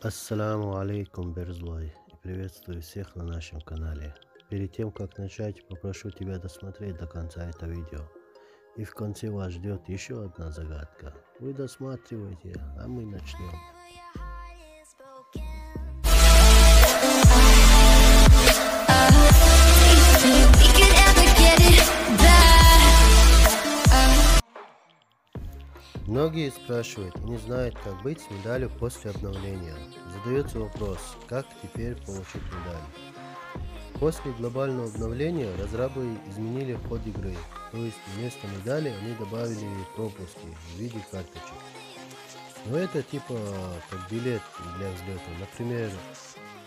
Ассаламу алейкум, Берзлой, и приветствую всех на нашем канале. Перед тем как начать, попрошу тебя досмотреть до конца это видео. И в конце вас ждет еще одна загадка. Вы досматривайте, а мы начнем. Многие спрашивают и не знают, как быть с медалью после обновления. Задается вопрос, как теперь получить медаль. После глобального обновления разрабы изменили ход игры, то есть вместо медали они добавили пропуски в виде карточек. Но это типа как билет для взлета. Например,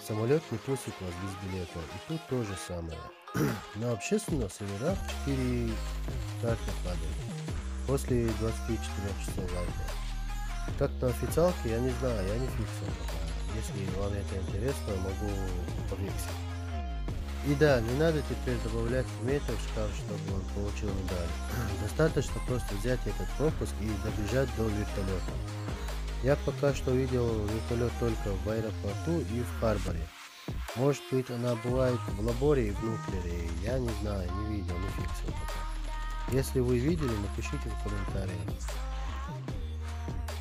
самолет не пустит вас без билета, и тут то же самое. На общественных серверах 4 карты падают после 24 часов лайка. Как на официалке, я не знаю, я не фиксирую. Если вам это интересно, могу повесить. И да, не надо теперь добавлять меток в шкаф, чтобы он получил медаль. Достаточно просто взять этот пропуск и добежать до вертолета. Я пока что видел вертолет только в аэропорту и в Харборе. Может быть, она бывает в Лаборе и в Нуклере, я не знаю, не видел, не фиксирую. Если вы видели, напишите в комментариях.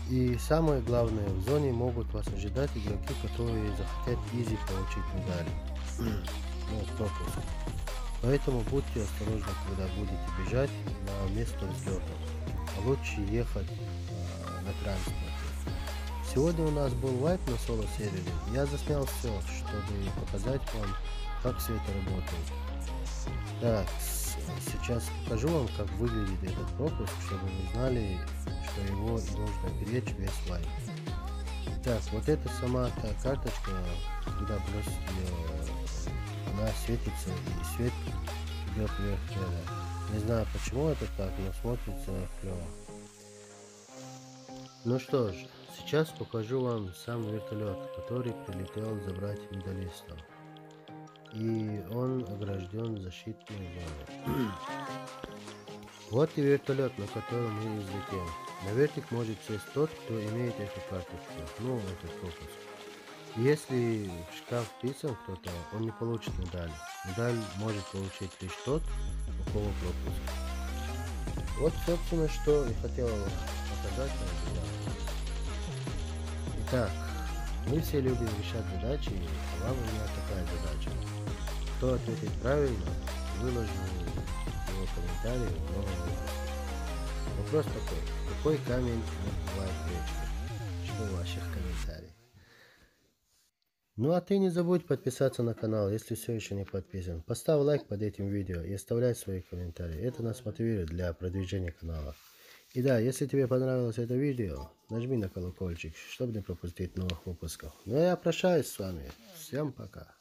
И самое главное, в зоне могут вас ожидать игроки, которые захотят изи получить медали. Пропуск. Поэтому будьте осторожны, когда будете бежать на место взлета. А лучше ехать на транспорте. Сегодня у нас был лайв на соло сервере. Я заснял все, чтобы показать вам, как все это работает. Так. Сейчас покажу вам, как выглядит этот пропуск, чтобы вы знали, что его нужно беречь весь лайф. Так, вот это сама та карточка, когда просто она светится и свет идет вверх тела. Не знаю, почему это так, но смотрится клево. Ну что ж, сейчас покажу вам сам вертолет, который прилетел забрать медалистов. И он огражден защитной зоной. Вот и вертолет, на котором мы взлетели. На вертик может сесть тот, кто имеет эту карточку, ну, этот пропуск. Если в шкаф вписан кто-то, он не получит медаль. Медаль может получить лишь тот, у кого пропуск. Вот, собственно, что и хотел показать вам. Итак, мы все любим решать задачи, и вам у меня такая задача. Кто ответит правильно, выложу его комментарий в новом видео. Вопрос такой, какой камень бывает вечером? Жду ваших комментариев. Ну а ты не забудь подписаться на канал, если все еще не подписан. Поставь лайк под этим видео и оставляй свои комментарии. Это нас мотивирует для продвижения канала. И да, если тебе понравилось это видео, нажми на колокольчик, чтобы не пропустить новых выпусков. Ну а я прощаюсь с вами. Всем пока.